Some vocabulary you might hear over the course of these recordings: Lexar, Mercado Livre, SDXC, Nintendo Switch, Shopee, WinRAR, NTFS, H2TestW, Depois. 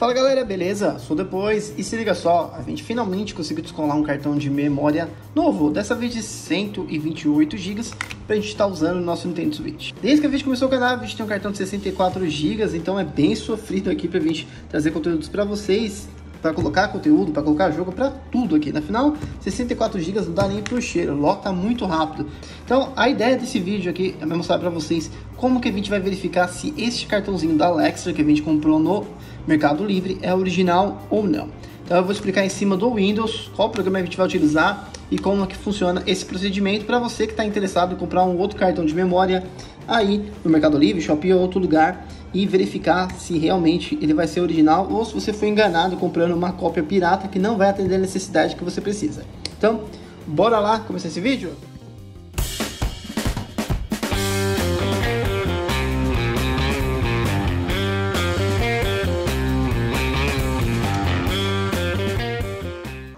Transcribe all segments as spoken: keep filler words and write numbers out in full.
Fala galera, beleza? Sou Depois e se liga só, a gente finalmente conseguiu descolar um cartão de memória novo, dessa vez de cento e vinte e oito gigas, pra gente estar tá usando o nosso Nintendo Switch. Desde que a gente começou o canal, a gente tem um cartão de sessenta e quatro gigas, então é bem sofrido aqui pra gente trazer conteúdos pra vocês, para colocar conteúdo, para colocar jogo, para tudo aqui. Na final, sessenta e quatro gigas não dá nem pro cheiro, lota muito rápido. Então, a ideia desse vídeo aqui é mostrar para vocês como que a gente vai verificar se este cartãozinho da Lexar que a gente comprou no Mercado Livre é original ou não. Então, eu vou explicar em cima do Windows qual programa a gente vai utilizar e como é que funciona esse procedimento para você que está interessado em comprar um outro cartão de memória aí no Mercado Livre, Shopee ou outro lugar, e verificar se realmente ele vai ser original ou se você foi enganado comprando uma cópia pirata que não vai atender a necessidade que você precisa. Então, bora lá começar esse vídeo?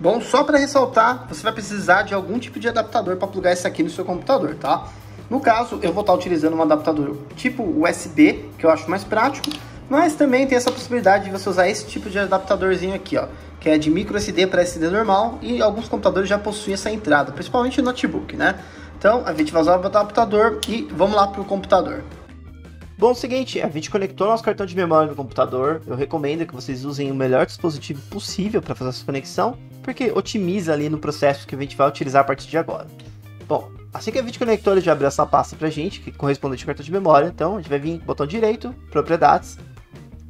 Bom, só para ressaltar, você vai precisar de algum tipo de adaptador para plugar isso aqui no seu computador, tá? No caso, eu vou estar utilizando um adaptador tipo U S B, que eu acho mais prático, mas também tem essa possibilidade de você usar esse tipo de adaptadorzinho aqui, ó, que é de micro S D para S D normal, e alguns computadores já possuem essa entrada, principalmente o notebook, né? Então, a gente vai usar o adaptador e vamos lá para o computador. Bom, é o seguinte, a gente conectou nosso cartão de memória no computador. Eu recomendo que vocês usem o melhor dispositivo possível para fazer essa conexão, porque otimiza ali no processo que a gente vai utilizar a partir de agora. Bom, assim que a gente conectou, ele já abriu essa pasta pra gente, que corresponde ao cartão de memória. Então, a gente vai vir no botão direito, propriedades,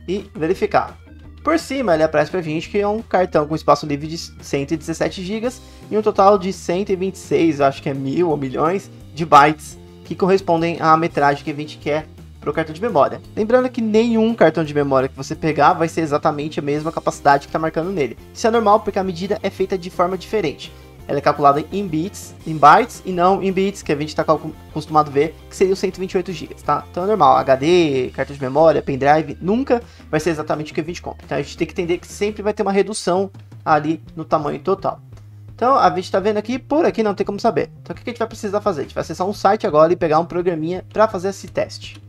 e verificar. Por cima, ele aparece pra gente que é um cartão com espaço livre de cento e dezessete gigas e um total de cento e vinte e seis, acho que é mil ou milhões, de bytes, que correspondem à metragem que a gente quer para o cartão de memória. Lembrando que nenhum cartão de memória que você pegar vai ser exatamente a mesma capacidade que está marcando nele. Isso é normal porque a medida é feita de forma diferente. Ela é calculada em bits, em bytes, e não em bits, que a gente está acostumado a ver, que seria os cento e vinte e oito gigas, tá? Então é normal, H D, cartão de memória, pendrive, nunca vai ser exatamente o que a gente compra. Então a gente tem que entender que sempre vai ter uma redução ali no tamanho total. Então a gente está vendo aqui, por aqui não tem como saber. Então o que a gente vai precisar fazer? A gente vai acessar um site agora e pegar um programinha para fazer esse teste.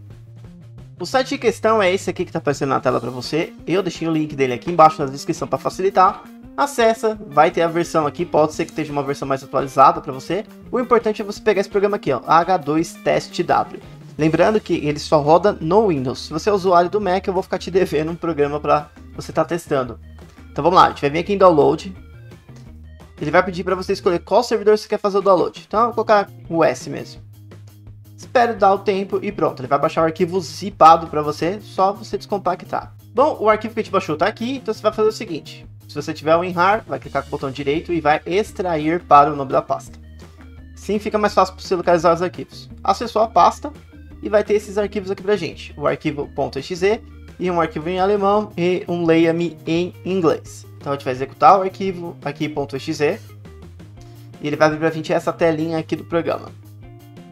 O site em questão é esse aqui que está aparecendo na tela para você. Eu deixei o link dele aqui embaixo na descrição para facilitar. Acessa, vai ter a versão aqui, pode ser que esteja uma versão mais atualizada para você. O importante é você pegar esse programa aqui, ó, H dois test W. Lembrando que ele só roda no Windows. Se você é usuário do Mac, eu vou ficar te devendo um programa para você estar tá testando. Então vamos lá, a gente vai vir aqui em Download. Ele vai pedir para você escolher qual servidor você quer fazer o download. Então eu vou colocar o S mesmo. Espero dar o tempo e pronto, ele vai baixar o arquivo zipado para você, só você descompactar. Bom, o arquivo que a gente baixou está aqui, então você vai fazer o seguinte. Se você tiver o WinRAR, vai clicar com o botão direito e vai extrair para o nome da pasta. Assim fica mais fácil para você localizar os arquivos. Acessou a pasta e vai ter esses arquivos aqui para gente. O arquivo .exe e um arquivo em alemão e um leia-me em inglês. Então a gente vai executar o arquivo aqui .exe e ele vai abrir para a gente essa telinha aqui do programa.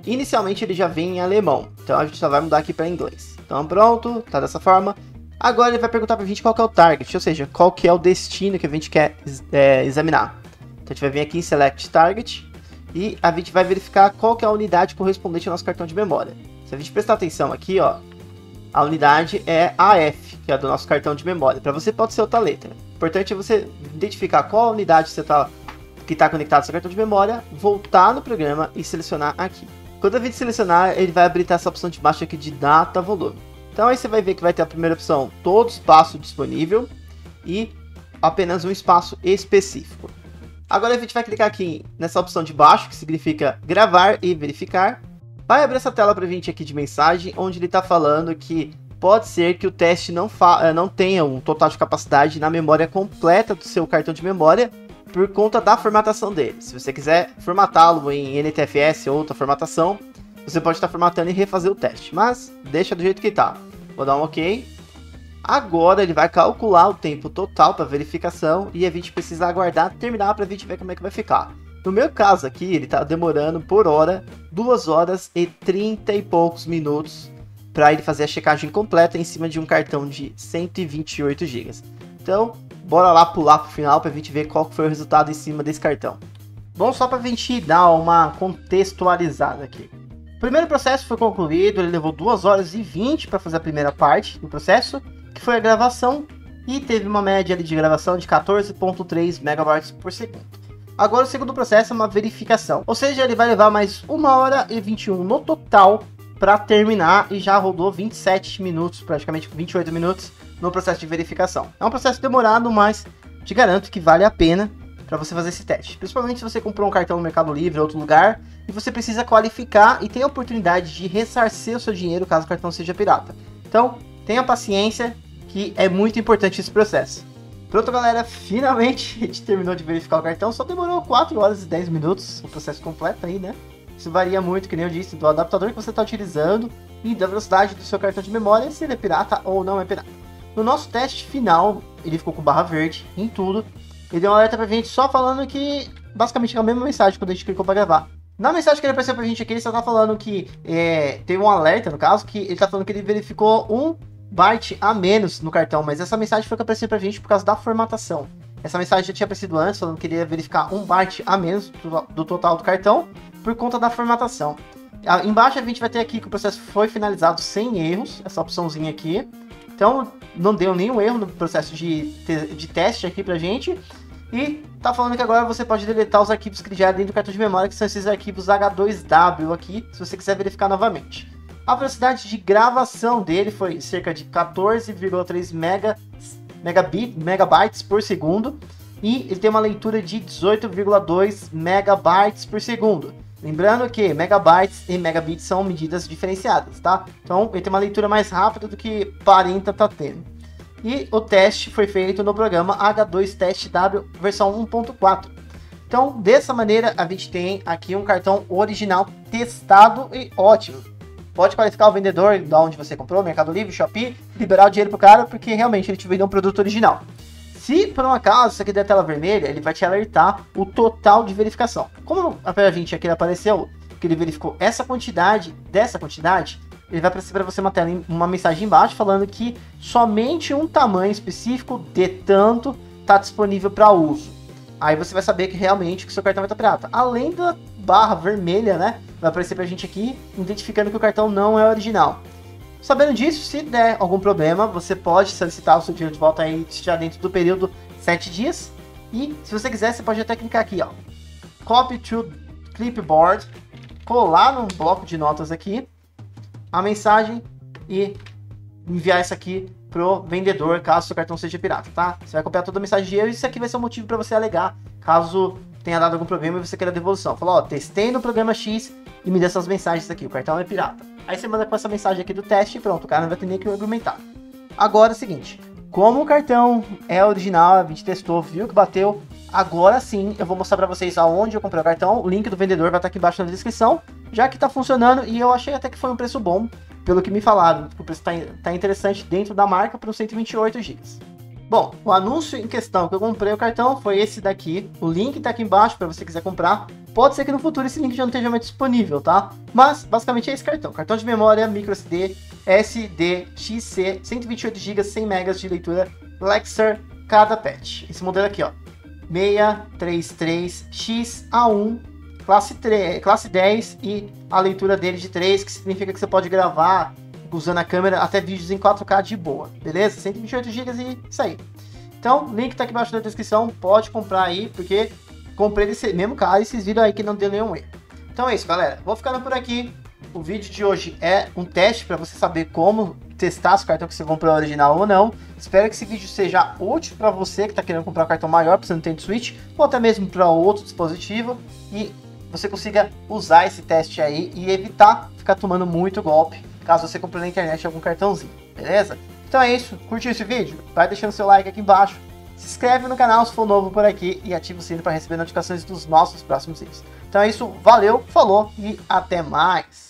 Inicialmente ele já vem em alemão, então a gente só vai mudar aqui para inglês. Então pronto, tá dessa forma. Agora ele vai perguntar pra gente qual que é o target, ou seja, qual que é o destino que a gente quer é, examinar. Então a gente vai vir aqui em Select Target e a gente vai verificar qual que é a unidade correspondente ao nosso cartão de memória. Se a gente prestar atenção aqui, ó, a unidade é A F, que é a do nosso cartão de memória. Para você pode ser outra letra. O importante é você identificar qual a unidade você tá, que está conectada ao seu cartão de memória, voltar no programa e selecionar aqui. Quando a gente selecionar, ele vai habilitar essa opção de baixo aqui de data volume. Então aí você vai ver que vai ter a primeira opção, todo espaço disponível e apenas um espaço específico. Agora a gente vai clicar aqui nessa opção de baixo, que significa gravar e verificar. Vai abrir essa tela para a gente aqui de mensagem, onde ele está falando que pode ser que o teste não, não tenha um total de capacidade na memória completa do seu cartão de memória, por conta da formatação dele. Se você quiser formatá-lo em N T F S ou outra formatação, você pode estar formatando e refazer o teste, mas deixa do jeito que está. Vou dar um OK. Agora ele vai calcular o tempo total para verificação e a gente precisa aguardar terminar para a gente ver como é que vai ficar. No meu caso aqui, ele está demorando por hora, duas horas e trinta e poucos minutos para ele fazer a checagem completa em cima de um cartão de cento e vinte e oito gigas. Então, bora lá pular pro final pra gente ver qual foi o resultado em cima desse cartão. Bom, só pra gente dar uma contextualizada aqui. O primeiro processo foi concluído, ele levou duas horas e vinte para fazer a primeira parte do processo, que foi a gravação e teve uma média ali de gravação de quatorze vírgula três megabytes por segundo. Agora o segundo processo é uma verificação, ou seja, ele vai levar mais uma hora e vinte e um no total para terminar, e já rodou vinte e sete minutos, praticamente vinte e oito minutos no processo de verificação. É um processo demorado, mas te garanto que vale a pena para você fazer esse teste, principalmente se você comprou um cartão no Mercado Livre ou outro lugar e você precisa qualificar e tem a oportunidade de ressarcir o seu dinheiro caso o cartão seja pirata. Então tenha paciência, que é muito importante esse processo. Pronto, galera, finalmente a gente terminou de verificar o cartão, só demorou quatro horas e dez minutos o processo completo aí, né? Isso varia muito, que nem eu disse, do adaptador que você está utilizando e da velocidade do seu cartão de memória, se ele é pirata ou não é pirata. No nosso teste final, ele ficou com barra verde em tudo. Ele deu um alerta pra gente só falando que basicamente é a mesma mensagem quando a gente clicou pra gravar. Na mensagem que ele apareceu pra gente aqui, ele só tá falando que é, tem um alerta, no caso, que ele tá falando que ele verificou um byte a menos no cartão, mas essa mensagem foi que apareceu pra gente por causa da formatação. Essa mensagem já tinha aparecido antes, falando que ele ia verificar um byte a menos do, do total do cartão por conta da formatação. Ah, embaixo a gente vai ter aqui que o processo foi finalizado sem erros, essa opçãozinha aqui. Então não deu nenhum erro no processo de, te de teste aqui pra gente. E tá falando que agora você pode deletar os arquivos que já dentro do cartão de memória, que são esses arquivos H dois W aqui, se você quiser verificar novamente. A velocidade de gravação dele foi cerca de quatorze vírgula três megabytes por segundo. E ele tem uma leitura de dezoito vírgula dois megabytes por segundo. Lembrando que megabytes e megabits são medidas diferenciadas, tá? Então ele tem uma leitura mais rápida do que parenta tá tendo. E o teste foi feito no programa H dois test W versão um ponto quatro. Então dessa maneira a gente tem aqui um cartão original testado e ótimo. Pode qualificar o vendedor de onde você comprou, Mercado Livre, Shopee, liberar o dinheiro pro cara, porque realmente ele te vendeu um produto original. Se por um acaso isso aqui der tela vermelha, ele vai te alertar o total de verificação. Como a gente aqui apareceu, que ele verificou essa quantidade, dessa quantidade, ele vai aparecer para você uma, tela, uma mensagem embaixo falando que somente um tamanho específico de tanto está disponível para uso. Aí você vai saber que realmente que seu cartão vai estar pirata. Além da barra vermelha, né, vai aparecer para a gente aqui identificando que o cartão não é original. Sabendo disso, se der algum problema, você pode solicitar o seu dinheiro de volta aí já dentro do período sete dias. E se você quiser, você pode até clicar aqui, ó, copy to clipboard, colar num bloco de notas aqui a mensagem e enviar isso aqui pro vendedor, caso seu cartão seja pirata, tá? Você vai copiar toda a mensagem de erro e isso aqui vai ser um motivo para você alegar, caso tenha dado algum problema e você queira devolução. Fala, ó, testei no programa X e me dê essas mensagens aqui, o cartão é pirata. Aí você manda com essa mensagem aqui do teste e pronto, o cara não vai ter nem que argumentar. Agora é o seguinte, como o cartão é original, a gente testou, viu que bateu, agora sim eu vou mostrar pra vocês aonde eu comprei o cartão, o link do vendedor vai estar aqui embaixo na descrição, já que tá funcionando e eu achei até que foi um preço bom, pelo que me falaram, o preço tá, tá interessante dentro da marca para os cento e vinte e oito gigas. Bom, o anúncio em questão que eu comprei o cartão foi esse daqui, o link tá aqui embaixo para você quiser comprar. Pode ser que no futuro esse link já não esteja mais disponível, tá? Mas, basicamente é esse cartão. Cartão de memória, microSD, S D X C, cento e vinte e oito gigas, cem megas de leitura, Lexar, cada patch. Esse modelo aqui, ó, seiscentos e trinta e três X A um, classe, classe dez, e a leitura dele de três, que significa que você pode gravar usando a câmera até vídeos em quatro K de boa, beleza? cento e vinte e oito gigas e isso aí. Então, link tá aqui embaixo na descrição, pode comprar aí, porque... comprei desse mesmo cara e vocês viram aí que não deu nenhum erro. Então é isso, galera. Vou ficando por aqui. O vídeo de hoje é um teste para você saber como testar os cartões que você comprou original ou não. Espero que esse vídeo seja útil para você que está querendo comprar um cartão maior para o Nintendo Switch ou até mesmo para outro dispositivo, e você consiga usar esse teste aí e evitar ficar tomando muito golpe caso você comprou na internet algum cartãozinho, beleza? Então é isso. Curtiu esse vídeo? Vai deixando seu like aqui embaixo. Se inscreve no canal se for novo por aqui e ativa o sino para receber notificações dos nossos próximos vídeos. Então é isso, valeu, falou e até mais!